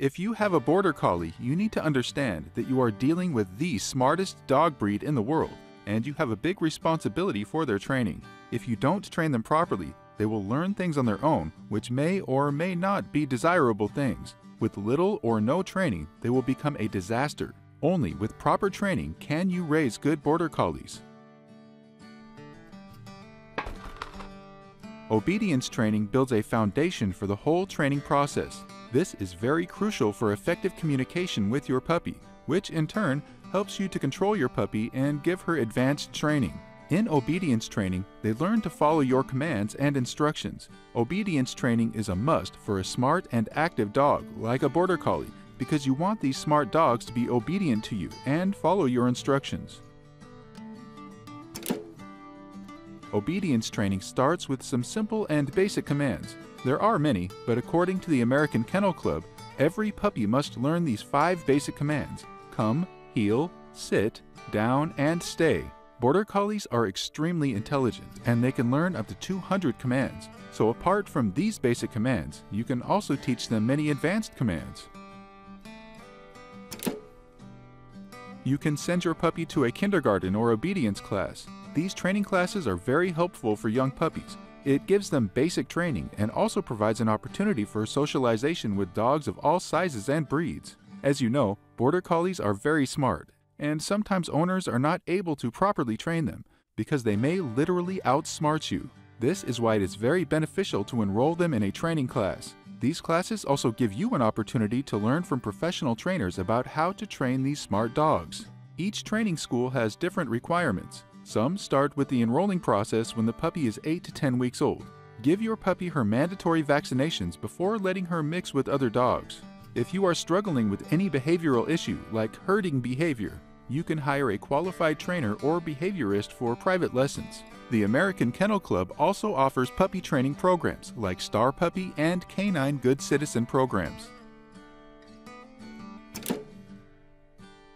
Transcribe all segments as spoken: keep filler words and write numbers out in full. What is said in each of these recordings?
If you have a Border Collie, you need to understand that you are dealing with the smartest dog breed in the world, and you have a big responsibility for their training. If you don't train them properly, they will learn things on their own, which may or may not be desirable things. With little or no training, they will become a disaster. Only with proper training can you raise good Border Collies. Obedience training builds a foundation for the whole training process. This is very crucial for effective communication with your puppy, which in turn helps you to control your puppy and give her advanced training. In obedience training, they learn to follow your commands and instructions. Obedience training is a must for a smart and active dog, like a Border Collie, because you want these smart dogs to be obedient to you and follow your instructions. Obedience training starts with some simple and basic commands. There are many, but according to the American Kennel Club, every puppy must learn these five basic commands: come, heel, sit, down, and stay. Border Collies are extremely intelligent, and they can learn up to two hundred commands. So apart from these basic commands, you can also teach them many advanced commands. You can send your puppy to a kindergarten or obedience class. These training classes are very helpful for young puppies. It gives them basic training and also provides an opportunity for socialization with dogs of all sizes and breeds. As you know, Border Collies are very smart, and sometimes owners are not able to properly train them because they may literally outsmart you. This is why it is very beneficial to enroll them in a training class. These classes also give you an opportunity to learn from professional trainers about how to train these smart dogs. Each training school has different requirements. Some start with the enrolling process when the puppy is eight to ten weeks old. Give your puppy her mandatory vaccinations before letting her mix with other dogs. If you are struggling with any behavioral issue, like herding behavior, you can hire a qualified trainer or behaviorist for private lessons. The American Kennel Club also offers puppy training programs like Star Puppy and Canine Good Citizen programs.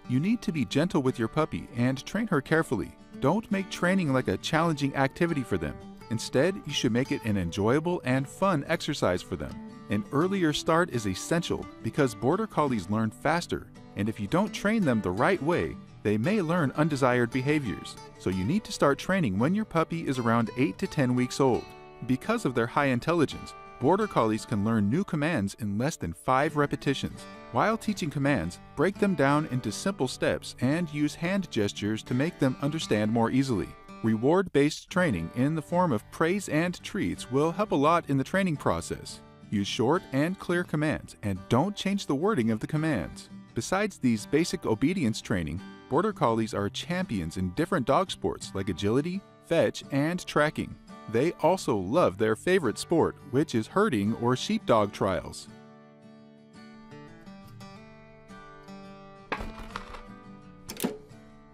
You need to be gentle with your puppy and train her carefully. Don't make training like a challenging activity for them. Instead, you should make it an enjoyable and fun exercise for them. An earlier start is essential because Border Collies learn faster, and if you don't train them the right way, they may learn undesired behaviors. So you need to start training when your puppy is around eight to ten weeks old. Because of their high intelligence, Border Collies can learn new commands in less than five repetitions. While teaching commands, break them down into simple steps and use hand gestures to make them understand more easily. Reward-based training in the form of praise and treats will help a lot in the training process. Use short and clear commands, and don't change the wording of the commands. Besides these basic obedience training, Border Collies are champions in different dog sports like agility, fetch, and tracking. They also love their favorite sport, which is herding or sheepdog trials.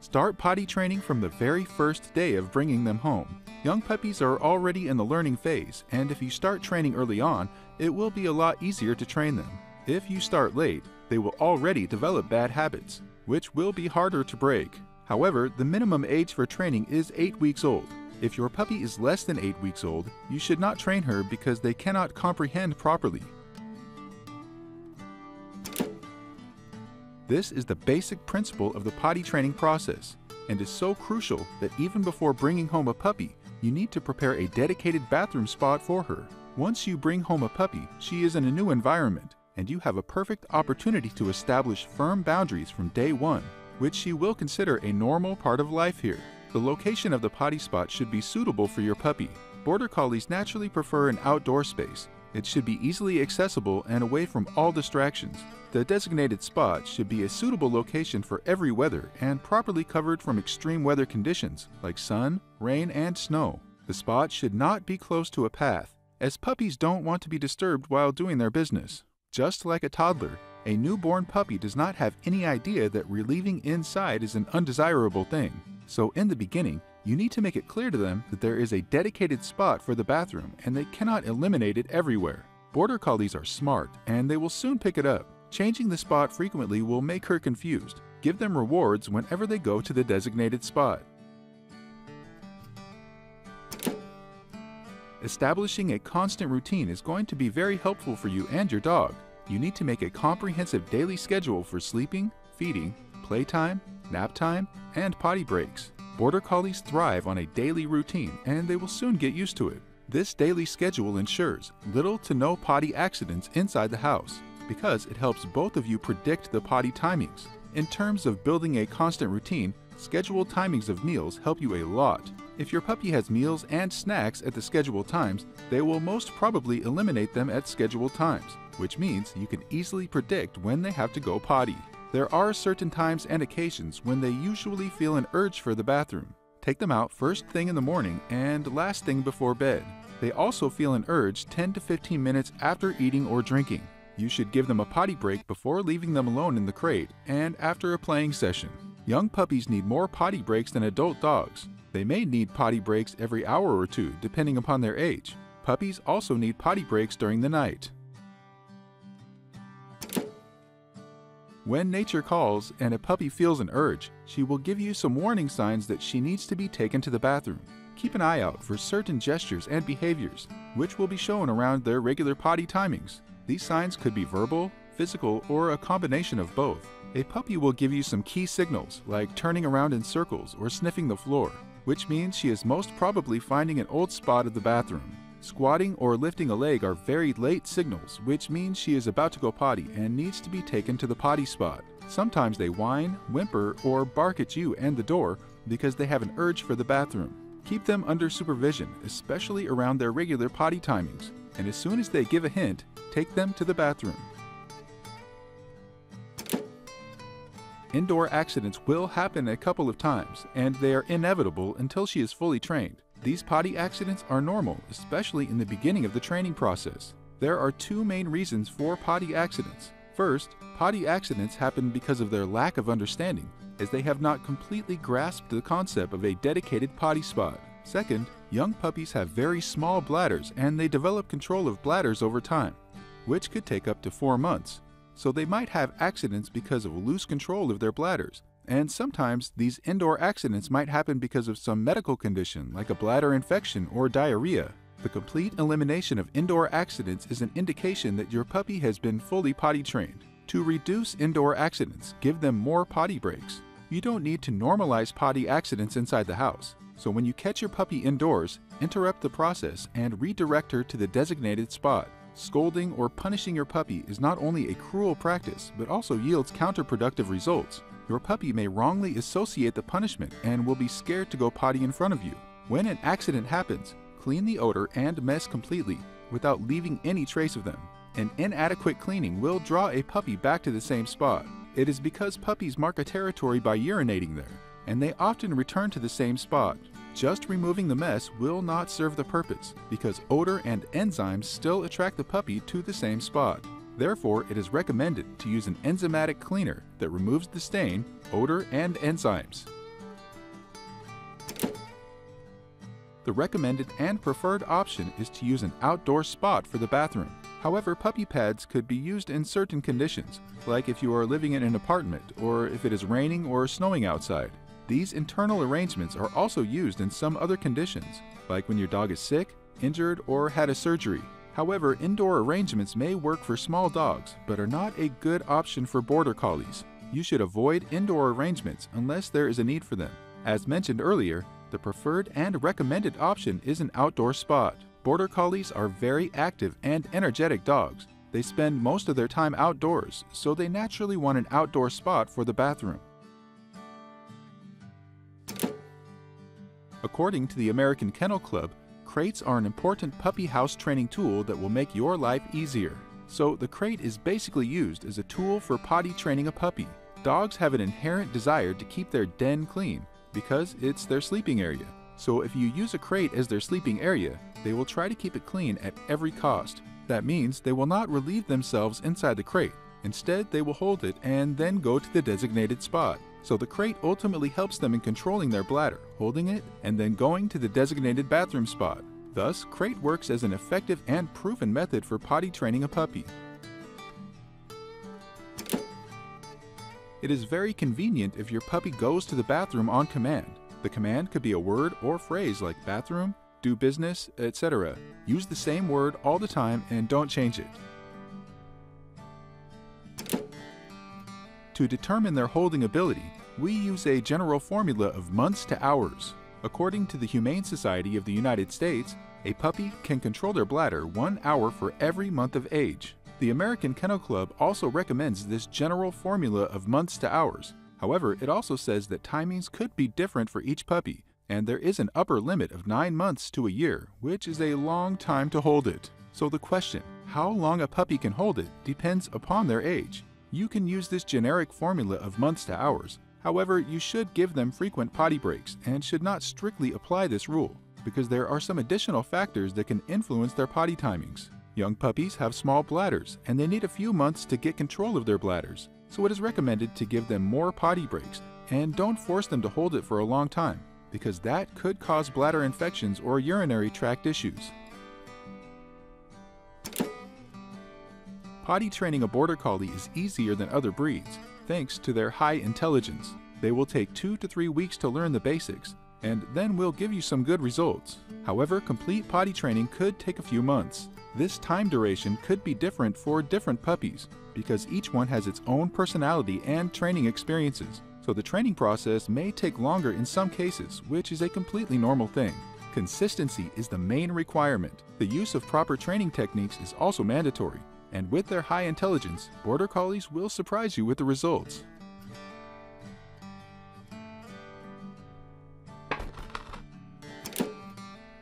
Start potty training from the very first day of bringing them home. Young puppies are already in the learning phase, and if you start training early on, it will be a lot easier to train them. If you start late, they will already develop bad habits, which will be harder to break. However, the minimum age for training is eight weeks old. If your puppy is less than eight weeks old, you should not train her because they cannot comprehend properly. This is the basic principle of the potty training process and is so crucial that even before bringing home a puppy, you need to prepare a dedicated bathroom spot for her. Once you bring home a puppy, she is in a new environment, and you have a perfect opportunity to establish firm boundaries from day one, which she will consider a normal part of life here. The location of the potty spot should be suitable for your puppy. Border Collies naturally prefer an outdoor space. It should be easily accessible and away from all distractions. The designated spot should be a suitable location for every weather and properly covered from extreme weather conditions like sun, rain, and snow. The spot should not be close to a path, as puppies don't want to be disturbed while doing their business. Just like a toddler, a newborn puppy does not have any idea that relieving inside is an undesirable thing. So in the beginning, you need to make it clear to them that there is a dedicated spot for the bathroom and they cannot eliminate it everywhere. Border Collies are smart and they will soon pick it up. Changing the spot frequently will make her confused. Give them rewards whenever they go to the designated spot. Establishing a constant routine is going to be very helpful for you and your dog. you need to make a comprehensive daily schedule for sleeping, feeding, playtime, nap time, and potty breaks. Border Collies thrive on a daily routine, and they will soon get used to it. This daily schedule ensures little to no potty accidents inside the house, because it helps both of you predict the potty timings. In terms of building a constant routine, scheduled timings of meals help you a lot. If your puppy has meals and snacks at the scheduled times, they will most probably eliminate them at scheduled times, which means you can easily predict when they have to go potty. There are certain times and occasions when they usually feel an urge for the bathroom. Take them out first thing in the morning and last thing before bed. They also feel an urge ten to fifteen minutes after eating or drinking. You should give them a potty break before leaving them alone in the crate and after a playing session. Young puppies need more potty breaks than adult dogs. They may need potty breaks every hour or two, depending upon their age. Puppies also need potty breaks during the night. When nature calls and a puppy feels an urge, she will give you some warning signs that she needs to be taken to the bathroom. Keep an eye out for certain gestures and behaviors, which will be shown around their regular potty timings. These signs could be verbal, physical, or a combination of both. A puppy will give you some key signals, like turning around in circles or sniffing the floor, which means she is most probably finding an old spot of the bathroom. Squatting or lifting a leg are very late signals, which means she is about to go potty and needs to be taken to the potty spot. Sometimes they whine, whimper, or bark at you and the door because they have an urge for the bathroom. Keep them under supervision, especially around their regular potty timings, and as soon as they give a hint, take them to the bathroom. Indoor accidents will happen a couple of times, and they are inevitable until she is fully trained. These potty accidents are normal, especially in the beginning of the training process. There are two main reasons for potty accidents. First, potty accidents happen because of their lack of understanding, as they have not completely grasped the concept of a dedicated potty spot. Second, young puppies have very small bladders and they develop control of bladders over time, which could take up to four months. So they might have accidents because of loose control of their bladders. And sometimes these indoor accidents might happen because of some medical condition like a bladder infection or diarrhea. The complete elimination of indoor accidents is an indication that your puppy has been fully potty trained. To reduce indoor accidents, give them more potty breaks. You don't need to normalize potty accidents inside the house. So when you catch your puppy indoors, interrupt the process and redirect her to the designated spot. Scolding or punishing your puppy is not only a cruel practice, but also yields counterproductive results. Your puppy may wrongly associate the punishment and will be scared to go potty in front of you. When an accident happens, clean the odor and mess completely without leaving any trace of them. An inadequate cleaning will draw a puppy back to the same spot. It is because puppies mark a territory by urinating there, and they often return to the same spot. Just removing the mess will not serve the purpose, because odor and enzymes still attract the puppy to the same spot. Therefore, it is recommended to use an enzymatic cleaner that removes the stain, odor, and enzymes. The recommended and preferred option is to use an outdoor spot for the bathroom. However, puppy pads could be used in certain conditions, like if you are living in an apartment or if it is raining or snowing outside. These internal arrangements are also used in some other conditions, like when your dog is sick, injured, or had a surgery. However, indoor arrangements may work for small dogs, but are not a good option for border collies. You should avoid indoor arrangements unless there is a need for them. As mentioned earlier, the preferred and recommended option is an outdoor spot. Border collies are very active and energetic dogs. They spend most of their time outdoors, so they naturally want an outdoor spot for the bathroom. According to the American Kennel Club, crates are an important puppy house training tool that will make your life easier. So the crate is basically used as a tool for potty training a puppy. Dogs have an inherent desire to keep their den clean because it's their sleeping area. So if you use a crate as their sleeping area, they will try to keep it clean at every cost. That means they will not relieve themselves inside the crate. Instead, they will hold it and then go to the designated spot. So the crate ultimately helps them in controlling their bladder, holding it, and then going to the designated bathroom spot. Thus, crate works as an effective and proven method for potty training a puppy. It is very convenient if your puppy goes to the bathroom on command. The command could be a word or phrase like bathroom, do business, et cetera. Use the same word all the time and don't change it. To determine their holding ability, we use a general formula of months to hours. According to the Humane Society of the United States, a puppy can control their bladder one hour for every month of age. The American Kennel Club also recommends this general formula of months to hours. However, it also says that timings could be different for each puppy, and there is an upper limit of nine months to a year, which is a long time to hold it. So the question, how long a puppy can hold it, depends upon their age. You can use this generic formula of months to hours. However, you should give them frequent potty breaks and should not strictly apply this rule, because there are some additional factors that can influence their potty timings. Young puppies have small bladders, and they need a few months to get control of their bladders, so it is recommended to give them more potty breaks and don't force them to hold it for a long time, because that could cause bladder infections or urinary tract issues. Potty training a Border Collie is easier than other breeds, thanks to their high intelligence. They will take two to three weeks to learn the basics, and then we'll give you some good results. However, complete potty training could take a few months. This time duration could be different for different puppies, because each one has its own personality and training experiences, so the training process may take longer in some cases, which is a completely normal thing. Consistency is the main requirement. The use of proper training techniques is also mandatory, and with their high intelligence, Border Collies will surprise you with the results.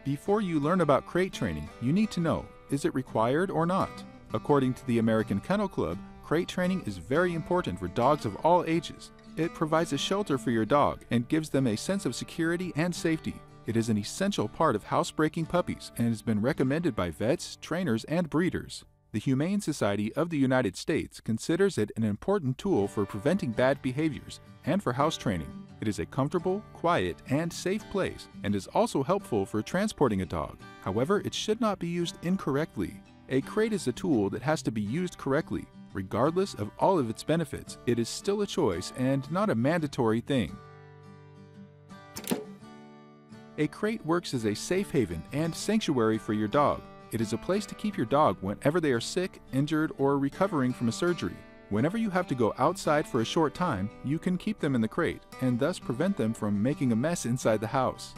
Before you learn about crate training, you need to know, is it required or not? According to the American Kennel Club, crate training is very important for dogs of all ages. It provides a shelter for your dog and gives them a sense of security and safety. It is an essential part of housebreaking puppies and has been recommended by vets, trainers, and breeders. The Humane Society of the United States considers it an important tool for preventing bad behaviors and for house training. It is a comfortable, quiet, and safe place and is also helpful for transporting a dog. However, it should not be used incorrectly. A crate is a tool that has to be used correctly. Regardless of all of its benefits, it is still a choice and not a mandatory thing. A crate works as a safe haven and sanctuary for your dog. It is a place to keep your dog whenever they are sick, injured, or recovering from a surgery. Whenever you have to go outside for a short time, you can keep them in the crate and thus prevent them from making a mess inside the house.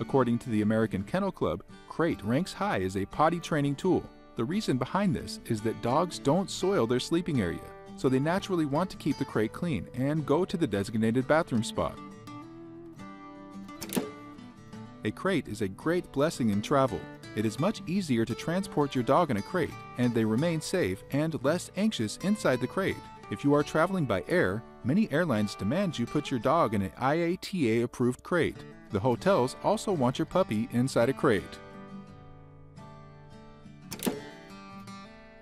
According to the American Kennel Club, crate ranks high as a potty training tool. The reason behind this is that dogs don't soil their sleeping area, so they naturally want to keep the crate clean and go to the designated bathroom spot. A crate is a great blessing in travel. It is much easier to transport your dog in a crate, and they remain safe and less anxious inside the crate. If you are traveling by air, many airlines demand you put your dog in an I A T A-approved crate. The hotels also want your puppy inside a crate.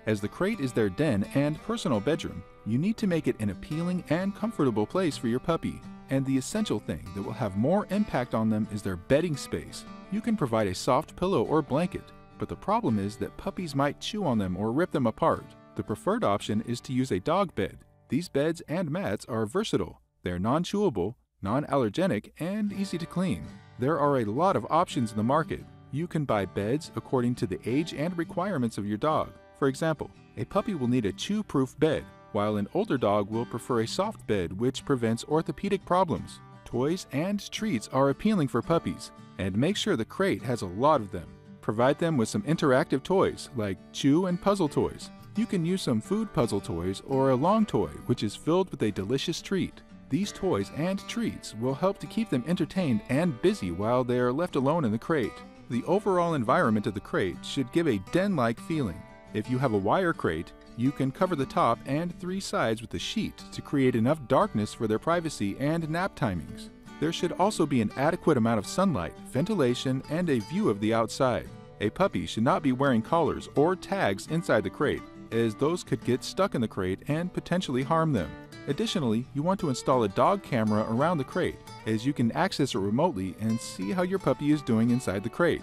As the crate is their den and personal bedroom, you need to make it an appealing and comfortable place for your puppy. And the essential thing that will have more impact on them is their bedding space. You can provide a soft pillow or blanket, but the problem is that puppies might chew on them or rip them apart. The preferred option is to use a dog bed. These beds and mats are versatile. They're non-chewable, non-allergenic, and easy to clean. There are a lot of options in the market. You can buy beds according to the age and requirements of your dog. For example, a puppy will need a chew-proof bed, while an older dog will prefer a soft bed which prevents orthopedic problems. Toys and treats are appealing for puppies, and make sure the crate has a lot of them. Provide them with some interactive toys like chew and puzzle toys. You can use some food puzzle toys or a long toy which is filled with a delicious treat. These toys and treats will help to keep them entertained and busy while they are left alone in the crate. The overall environment of the crate should give a den-like feeling. If you have a wire crate, you can cover the top and three sides with a sheet to create enough darkness for their privacy and nap timings. There should also be an adequate amount of sunlight, ventilation, and a view of the outside. A puppy should not be wearing collars or tags inside the crate, as those could get stuck in the crate and potentially harm them. Additionally, you want to install a dog camera around the crate, as you can access it remotely and see how your puppy is doing inside the crate.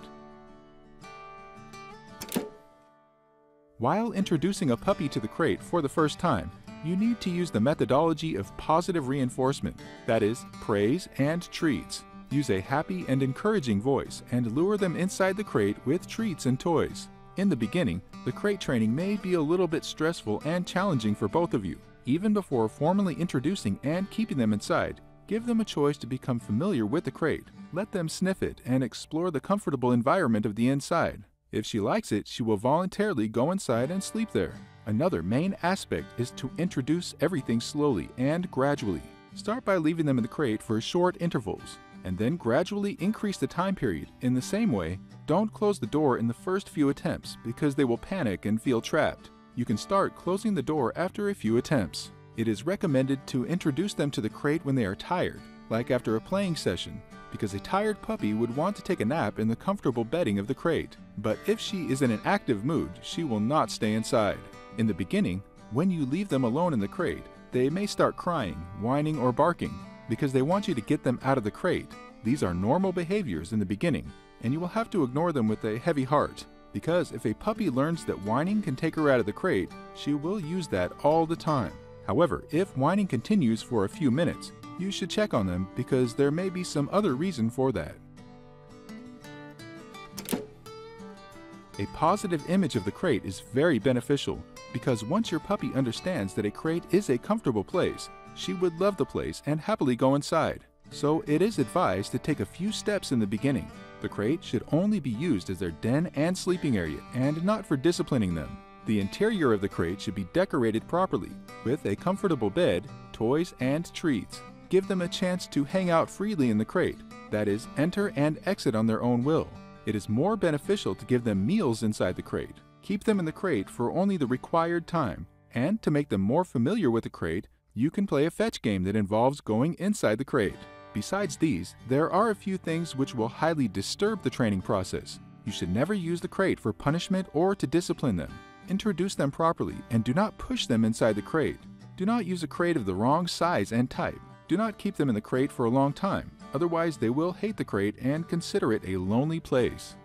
While introducing a puppy to the crate for the first time, you need to use the methodology of positive reinforcement, that is, praise and treats. Use a happy and encouraging voice and lure them inside the crate with treats and toys. In the beginning, the crate training may be a little bit stressful and challenging for both of you. Even before formally introducing and keeping them inside, give them a choice to become familiar with the crate. Let them sniff it and explore the comfortable environment of the inside. If she likes it, she will voluntarily go inside and sleep there. Another main aspect is to introduce everything slowly and gradually. Start by leaving them in the crate for short intervals, and then gradually increase the time period. In the same way, don't close the door in the first few attempts because they will panic and feel trapped. You can start closing the door after a few attempts. It is recommended to introduce them to the crate when they are tired, like after a playing session, because a tired puppy would want to take a nap in the comfortable bedding of the crate. But if she is in an active mood, she will not stay inside. In the beginning, when you leave them alone in the crate, they may start crying, whining, or barking because they want you to get them out of the crate. These are normal behaviors in the beginning, and you will have to ignore them with a heavy heart. Because if a puppy learns that whining can take her out of the crate, she will use that all the time. However, if whining continues for a few minutes, you should check on them because there may be some other reason for that. A positive image of the crate is very beneficial because once your puppy understands that a crate is a comfortable place, she would love the place and happily go inside. So it is advised to take a few steps in the beginning. The crate should only be used as their den and sleeping area and not for disciplining them. The interior of the crate should be decorated properly with a comfortable bed, toys, and treats. Give them a chance to hang out freely in the crate, that is, enter and exit on their own will. It is more beneficial to give them meals inside the crate. Keep them in the crate for only the required time, and to make them more familiar with the crate, you can play a fetch game that involves going inside the crate. Besides these, there are a few things which will highly disturb the training process. You should never use the crate for punishment or to discipline them. Introduce them properly and do not push them inside the crate. Do not use a crate of the wrong size and type. Do not keep them in the crate for a long time, otherwise they will hate the crate and consider it a lonely place.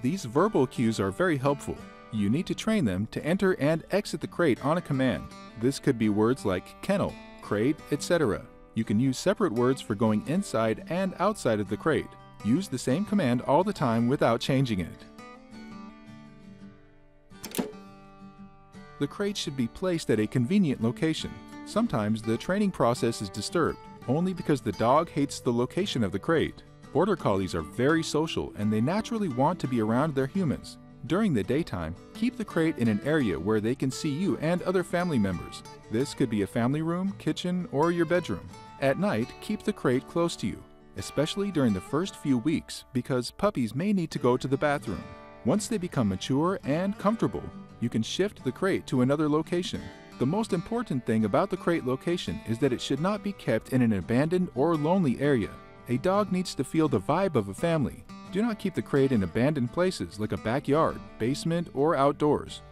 These verbal cues are very helpful. You need to train them to enter and exit the crate on a command. This could be words like kennel, crate, et cetera. You can use separate words for going inside and outside of the crate. Use the same command all the time without changing it. The crate should be placed at a convenient location. Sometimes the training process is disturbed only because the dog hates the location of the crate. Border Collies are very social and they naturally want to be around their humans. During the daytime, keep the crate in an area where they can see you and other family members. This could be a family room, kitchen, or your bedroom. At night, keep the crate close to you, especially during the first few weeks because puppies may need to go to the bathroom. Once they become mature and comfortable, you can shift the crate to another location. The most important thing about the crate location is that it should not be kept in an abandoned or lonely area. A dog needs to feel the vibe of a family. Do not keep the crate in abandoned places like a backyard, basement, or outdoors.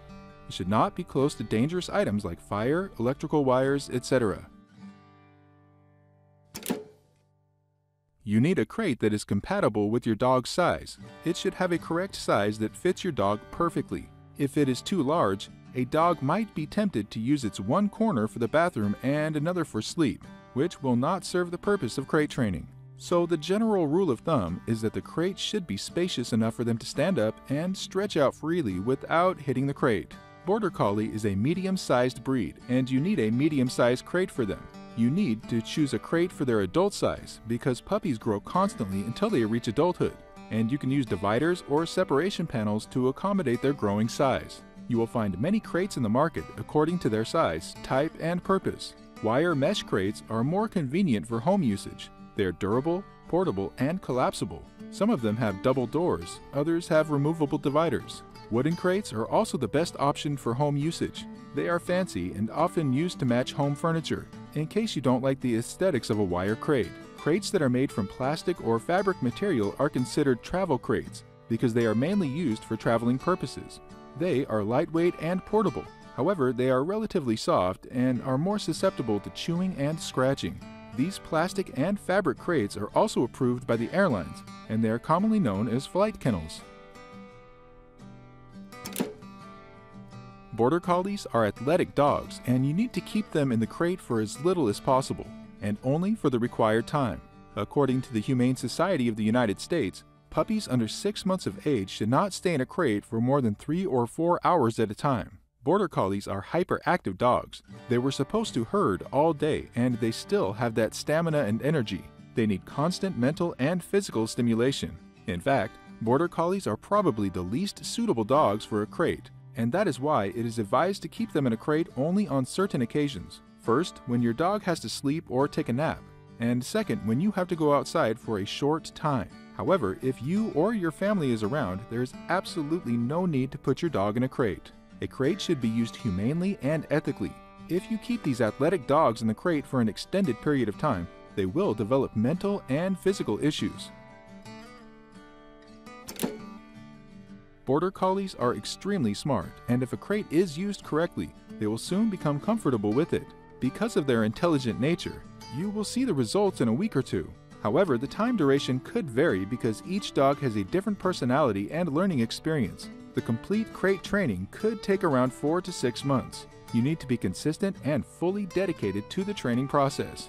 It should not be close to dangerous items like fire, electrical wires, et cetera. You need a crate that is compatible with your dog's size. It should have a correct size that fits your dog perfectly. If it is too large, a dog might be tempted to use its one corner for the bathroom and another for sleep, which will not serve the purpose of crate training. So the general rule of thumb is that the crate should be spacious enough for them to stand up and stretch out freely without hitting the crate. Border Collie is a medium-sized breed, and you need a medium-sized crate for them. You need to choose a crate for their adult size because puppies grow constantly until they reach adulthood, and you can use dividers or separation panels to accommodate their growing size. You will find many crates in the market according to their size, type, and purpose. Wire mesh crates are more convenient for home usage. They are durable, portable, and collapsible. Some of them have double doors, others have removable dividers. Wooden crates are also the best option for home usage. They are fancy and often used to match home furniture, in case you don't like the aesthetics of a wire crate. Crates that are made from plastic or fabric material are considered travel crates because they are mainly used for traveling purposes. They are lightweight and portable. However, they are relatively soft and are more susceptible to chewing and scratching. These plastic and fabric crates are also approved by the airlines, and they are commonly known as flight kennels. Border Collies are athletic dogs, and you need to keep them in the crate for as little as possible, and only for the required time. According to the Humane Society of the United States, puppies under six months of age should not stay in a crate for more than three or four hours at a time. Border Collies are hyperactive dogs. They were supposed to herd all day, and they still have that stamina and energy. They need constant mental and physical stimulation. In fact, Border Collies are probably the least suitable dogs for a crate, and that is why it is advised to keep them in a crate only on certain occasions. First, when your dog has to sleep or take a nap, and second, when you have to go outside for a short time. However, if you or your family is around, there is absolutely no need to put your dog in a crate. A crate should be used humanely and ethically. If you keep these athletic dogs in the crate for an extended period of time, they will develop mental and physical issues. Border Collies are extremely smart, and if a crate is used correctly, they will soon become comfortable with it. Because of their intelligent nature, you will see the results in a week or two. However, the time duration could vary because each dog has a different personality and learning experience. The complete crate training could take around four to six months. You need to be consistent and fully dedicated to the training process.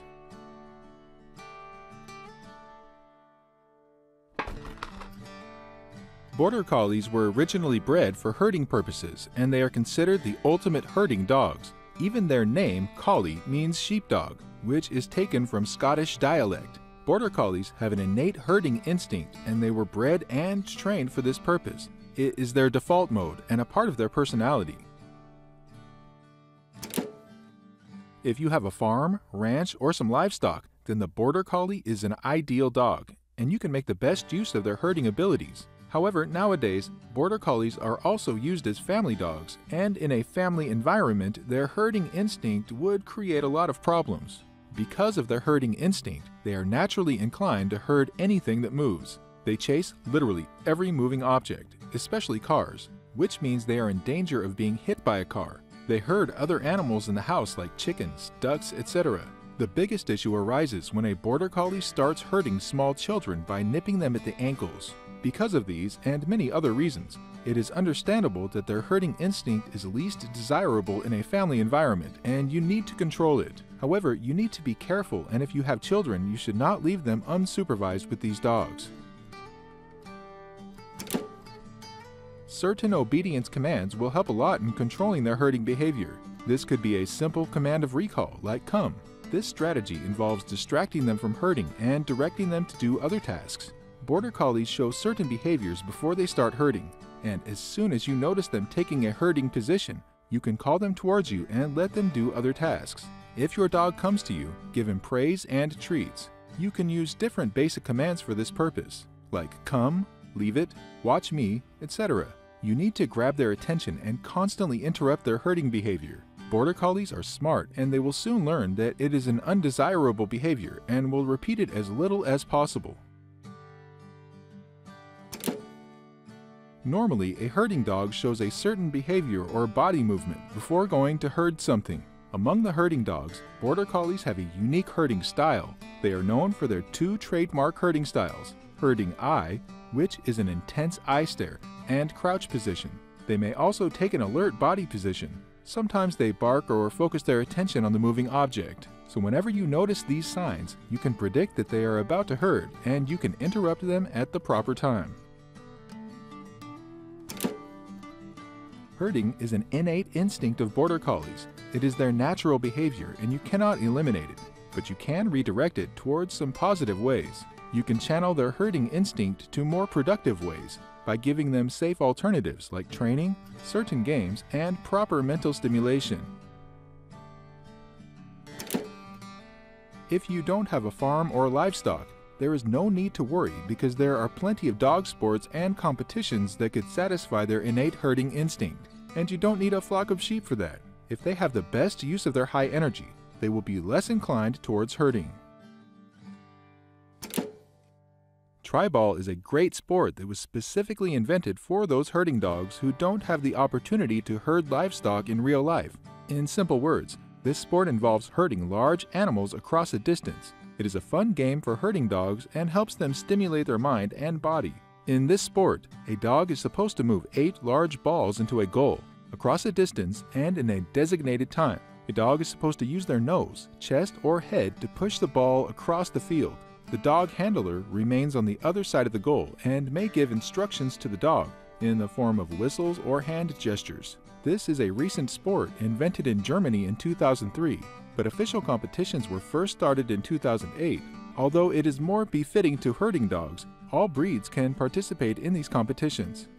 Border Collies were originally bred for herding purposes, and they are considered the ultimate herding dogs. Even their name, collie, means sheepdog, which is taken from Scottish dialect. Border Collies have an innate herding instinct, and they were bred and trained for this purpose. It is their default mode and a part of their personality. If you have a farm, ranch, or some livestock, then the Border Collie is an ideal dog, and you can make the best use of their herding abilities. However, nowadays, Border Collies are also used as family dogs, and in a family environment, their herding instinct would create a lot of problems. Because of their herding instinct, they are naturally inclined to herd anything that moves. They chase literally every moving object, especially cars, which means they are in danger of being hit by a car. They herd other animals in the house like chickens, ducks, et cetera. The biggest issue arises when a Border Collie starts herding small children by nipping them at the ankles. Because of these and many other reasons, it is understandable that their herding instinct is least desirable in a family environment, and you need to control it. However, you need to be careful, and if you have children, you should not leave them unsupervised with these dogs. Certain obedience commands will help a lot in controlling their herding behavior. This could be a simple command of recall, like come. This strategy involves distracting them from herding and directing them to do other tasks. Border Collies show certain behaviors before they start herding, and as soon as you notice them taking a herding position, you can call them towards you and let them do other tasks. If your dog comes to you, give him praise and treats. You can use different basic commands for this purpose, like come, leave it, watch me, et cetera. You need to grab their attention and constantly interrupt their herding behavior. Border Collies are smart, and they will soon learn that it is an undesirable behavior and will repeat it as little as possible. Normally, a herding dog shows a certain behavior or body movement before going to herd something. Among the herding dogs, Border Collies have a unique herding style. They are known for their two trademark herding styles, herding eye, which is an intense eye stare, and crouch position. They may also take an alert body position. Sometimes they bark or focus their attention on the moving object. So whenever you notice these signs, you can predict that they are about to herd, and you can interrupt them at the proper time. Herding is an innate instinct of Border Collies. It is their natural behavior, and you cannot eliminate it, but you can redirect it towards some positive ways. You can channel their herding instinct to more productive ways by giving them safe alternatives like training, certain games, and proper mental stimulation. If you don't have a farm or livestock, there is no need to worry because there are plenty of dog sports and competitions that could satisfy their innate herding instinct, and you don't need a flock of sheep for that. If they have the best use of their high energy, they will be less inclined towards herding. Tri-ball is a great sport that was specifically invented for those herding dogs who don't have the opportunity to herd livestock in real life. In simple words, this sport involves herding large animals across a distance. It is a fun game for herding dogs and helps them stimulate their mind and body. In this sport, a dog is supposed to move eight large balls into a goal, across a distance and in a designated time. A dog is supposed to use their nose, chest, or head to push the ball across the field. The dog handler remains on the other side of the goal and may give instructions to the dog in the form of whistles or hand gestures. This is a recent sport invented in Germany in two thousand three, but official competitions were first started in two thousand eight. Although it is more befitting to herding dogs, all breeds can participate in these competitions.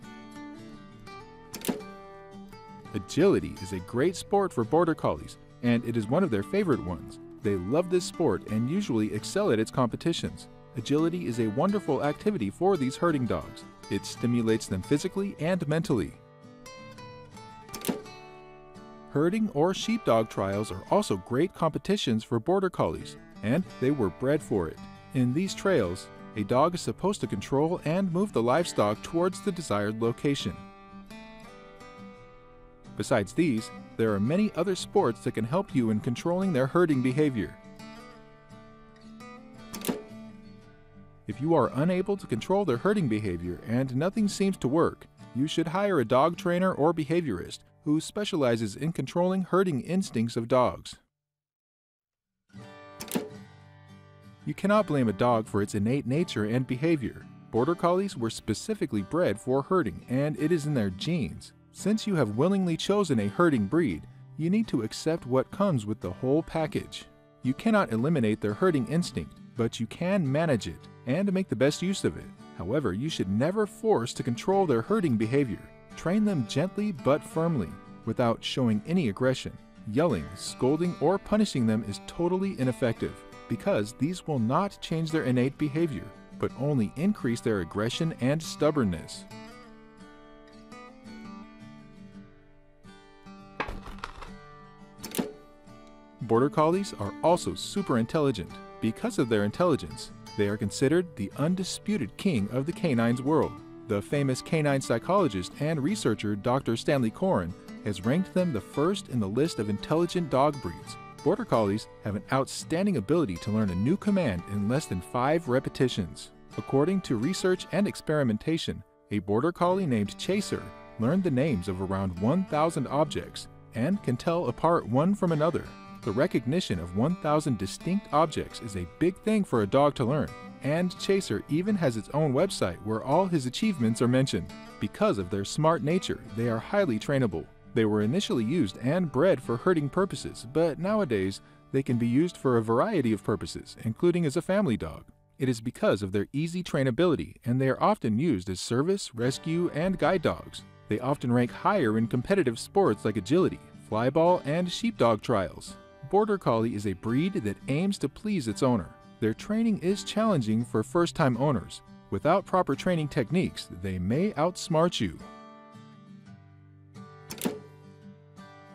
Agility is a great sport for border collies, and it is one of their favorite ones. They love this sport and usually excel at its competitions. Agility is a wonderful activity for these herding dogs. It stimulates them physically and mentally. Herding or sheepdog trials are also great competitions for border collies, and they were bred for it. In these trials, a dog is supposed to control and move the livestock towards the desired location. Besides these, there are many other sports that can help you in controlling their herding behavior. If you are unable to control their herding behavior and nothing seems to work, you should hire a dog trainer or behaviorist who specializes in controlling herding instincts of dogs. You cannot blame a dog for its innate nature and behavior. Border collies were specifically bred for herding, and it is in their genes. Since you have willingly chosen a herding breed, you need to accept what comes with the whole package. You cannot eliminate their herding instinct, but you can manage it and make the best use of it. However, you should never force to control their herding behavior. Train them gently but firmly, without showing any aggression. Yelling, scolding, or punishing them is totally ineffective, because these will not change their innate behavior, but only increase their aggression and stubbornness. Border collies are also super intelligent. Because of their intelligence, they are considered the undisputed king of the canine's world. The famous canine psychologist and researcher Doctor Stanley Coren has ranked them the first in the list of intelligent dog breeds. Border collies have an outstanding ability to learn a new command in less than five repetitions. According to research and experimentation, a border collie named Chaser learned the names of around one thousand objects and can tell apart one from another. The recognition of one thousand distinct objects is a big thing for a dog to learn, and Chaser even has its own website where all his achievements are mentioned. Because of their smart nature, they are highly trainable. They were initially used and bred for herding purposes, but nowadays they can be used for a variety of purposes, including as a family dog. It is because of their easy trainability, and they are often used as service, rescue, and guide dogs. They often rank higher in competitive sports like agility, flyball, and sheepdog trials. Border collie is a breed that aims to please its owner. Their training is challenging for first-time owners. Without proper training techniques, they may outsmart you.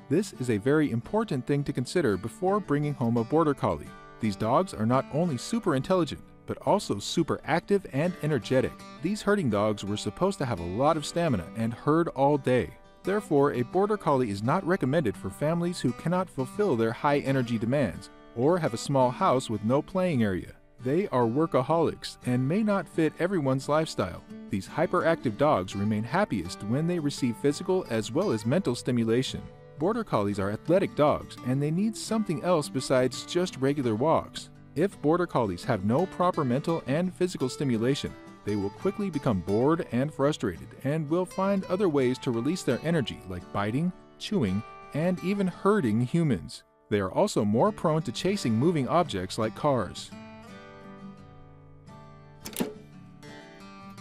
This is a very important thing to consider before bringing home a border collie. These dogs are not only super intelligent, but also super active and energetic. These herding dogs were supposed to have a lot of stamina and herd all day. Therefore, a border collie is not recommended for families who cannot fulfill their high energy demands or have a small house with no playing area. They are workaholics and may not fit everyone's lifestyle. These hyperactive dogs remain happiest when they receive physical as well as mental stimulation. Border collies are athletic dogs, and they need something else besides just regular walks. If border collies have no proper mental and physical stimulation, they will quickly become bored and frustrated and will find other ways to release their energy, like biting, chewing, and even herding humans. They are also more prone to chasing moving objects like cars.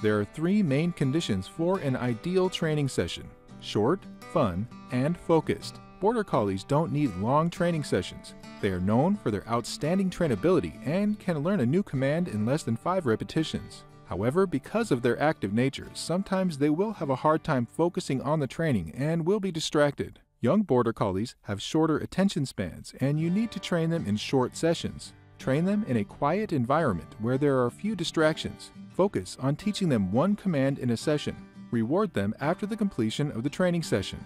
There are three main conditions for an ideal training session: short, fun, and focused. Border collies don't need long training sessions. They are known for their outstanding trainability and can learn a new command in less than five repetitions. However, because of their active nature, sometimes they will have a hard time focusing on the training and will be distracted. Young border collies have shorter attention spans, and you need to train them in short sessions. Train them in a quiet environment where there are few distractions. Focus on teaching them one command in a session. Reward them after the completion of the training session.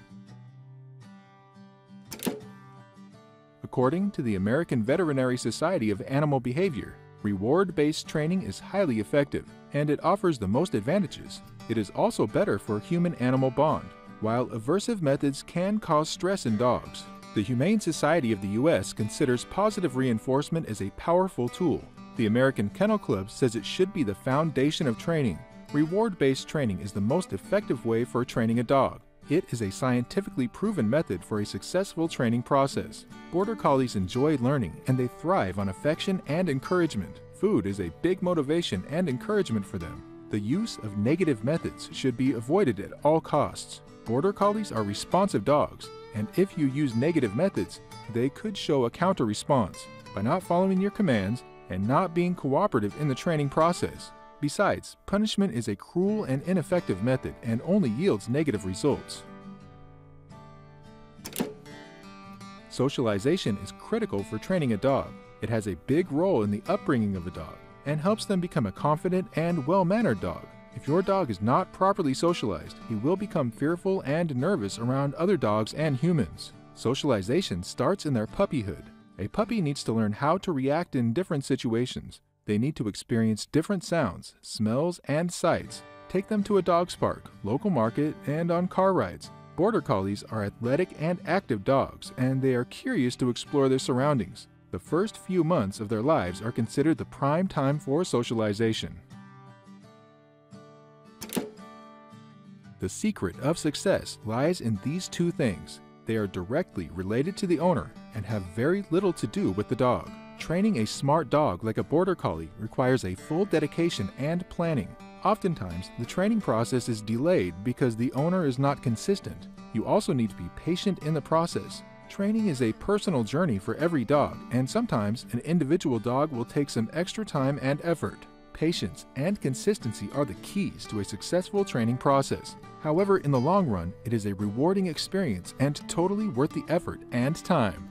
According to the American Veterinary Society of Animal Behavior, reward-based training is highly effective, and it offers the most advantages. It is also better for human-animal bond, while aversive methods can cause stress in dogs. The Humane Society of the U S considers positive reinforcement as a powerful tool. The American Kennel Club says it should be the foundation of training. Reward-based training is the most effective way for training a dog. It is a scientifically proven method for a successful training process. Border Collies enjoy learning and they thrive on affection and encouragement. Food is a big motivation and encouragement for them. The use of negative methods should be avoided at all costs. Border Collies are responsive dogs, and if you use negative methods, they could show a counter-response by not following your commands and not being cooperative in the training process. Besides, punishment is a cruel and ineffective method and only yields negative results. Socialization is critical for training a dog. It has a big role in the upbringing of a dog and helps them become a confident and well-mannered dog. If your dog is not properly socialized, he will become fearful and nervous around other dogs and humans. Socialization starts in their puppyhood. A puppy needs to learn how to react in different situations. They need to experience different sounds, smells, and sights. Take them to a dog's park, local market, and on car rides. Border Collies are athletic and active dogs, and they are curious to explore their surroundings. The first few months of their lives are considered the prime time for socialization. The secret of success lies in these two things. They are directly related to the owner and have very little to do with the dog. Training a smart dog like a Border Collie requires a full dedication and planning. Oftentimes, the training process is delayed because the owner is not consistent. You also need to be patient in the process. Training is a personal journey for every dog, and sometimes an individual dog will take some extra time and effort. Patience and consistency are the keys to a successful training process. However, in the long run, it is a rewarding experience and totally worth the effort and time.